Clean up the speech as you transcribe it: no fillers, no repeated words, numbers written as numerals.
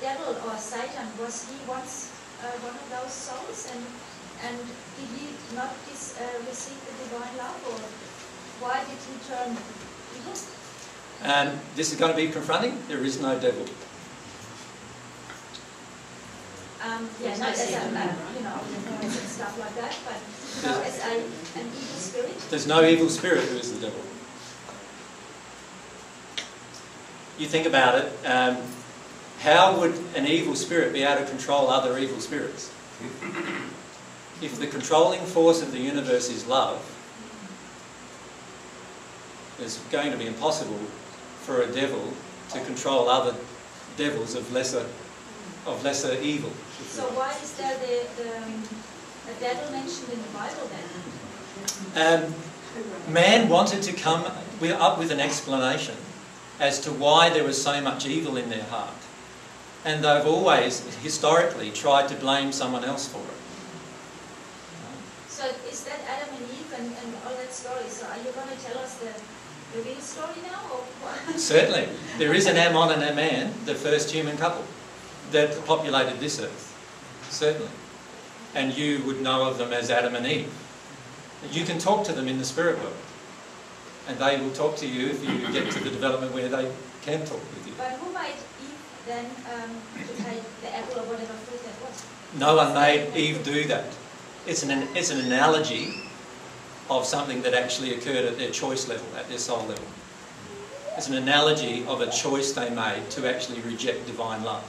Devil or Satan, was he once one of those souls, and did he not receive the divine love, or why did he turn evil? This is going to be confronting. There is no devil. Yeah, not as a man, you know, and stuff like that, but you know, as an evil spirit. There's no evil spirit who is the devil. You think about it, how would an evil spirit be able to control other evil spirits? If the controlling force of the universe is love, it's going to be impossible for a devil to control other devils of lesser evil. So why is there the devil mentioned in the Bible then? Man wanted to come up with an explanation as to why there was so much evil in their heart. And they've always, historically, tried to blame someone else for it. So is that Adam and Eve and all that story? So are you going to tell us the real story now? Or what? Certainly. There is an Ammon and a man, the first human couple, that populated this earth, certainly. And you would know of them as Adam and Eve. You can talk to them in the spirit world, and they will talk to you if you get to the development where they can talk with you. But who made Eve then take the apple or whatever fruit that was? No one made Eve do that. It's an analogy of something that actually occurred at their choice level, at their soul level. It's an analogy of a choice they made to actually reject divine love.